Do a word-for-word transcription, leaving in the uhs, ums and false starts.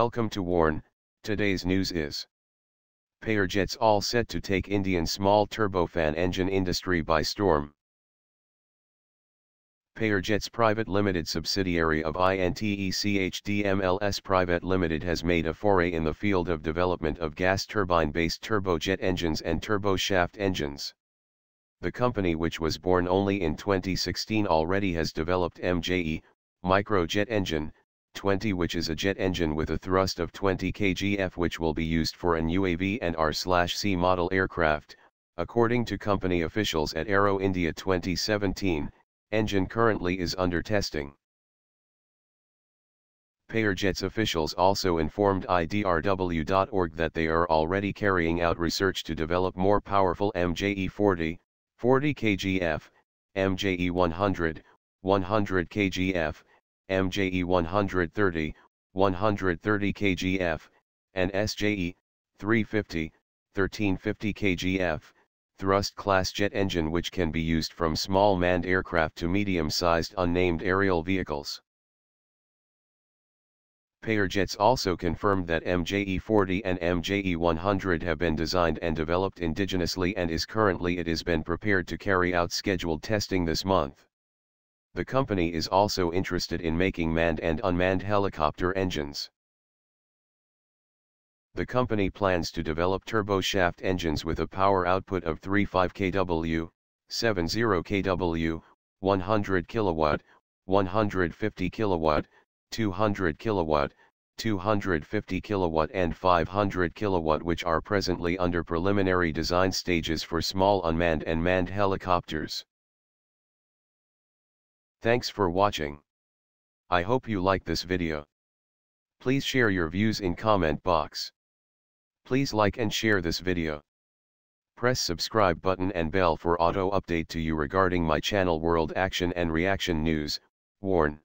Welcome to WARN. Today's news is Poeir Jets all set to take Indian small turbofan engine industry by storm. Poeir Jets Private Limited, subsidiary of INTECH D M L S Pvt Ltd, has made a foray in the field of development of gas turbine-based turbojet engines and turboshaft engines. The company, which was born only in twenty sixteen, already has developed M J E, Microjet Engine, twenty, which is a jet engine with a thrust of twenty kilograms, which will be used for an U A V and R C model aircraft. According to company officials at Aero India twenty seventeen, engine currently is under testing. Poeir Jets officials also informed I D R W dot org that they are already carrying out research to develop more powerful M J E forty, forty kilograms, M J E one hundred, one hundred kilograms, M J E one thirty, one hundred thirty kilograms, and S J E three fifty, thirteen fifty kilograms, thrust-class jet engine, which can be used from small manned aircraft to medium-sized unnamed aerial vehicles. Poeir Jets also confirmed that M J E forty and M J E one hundred have been designed and developed indigenously and is currently it is been prepared to carry out scheduled testing this month. The company is also interested in making manned and unmanned helicopter engines. The company plans to develop turboshaft engines with a power output of thirty-five kilowatts, seventy kilowatts, one hundred kilowatts, one hundred fifty kilowatts, two hundred kilowatts, two hundred fifty kilowatts and five hundred kilowatts, which are presently under preliminary design stages for small unmanned and manned helicopters. Thanks for watching. I hope you like this video. Please share your views in comment box. Please like and share this video. Press subscribe button and bell for auto update to you regarding my channel World Action and Reaction News, WARN.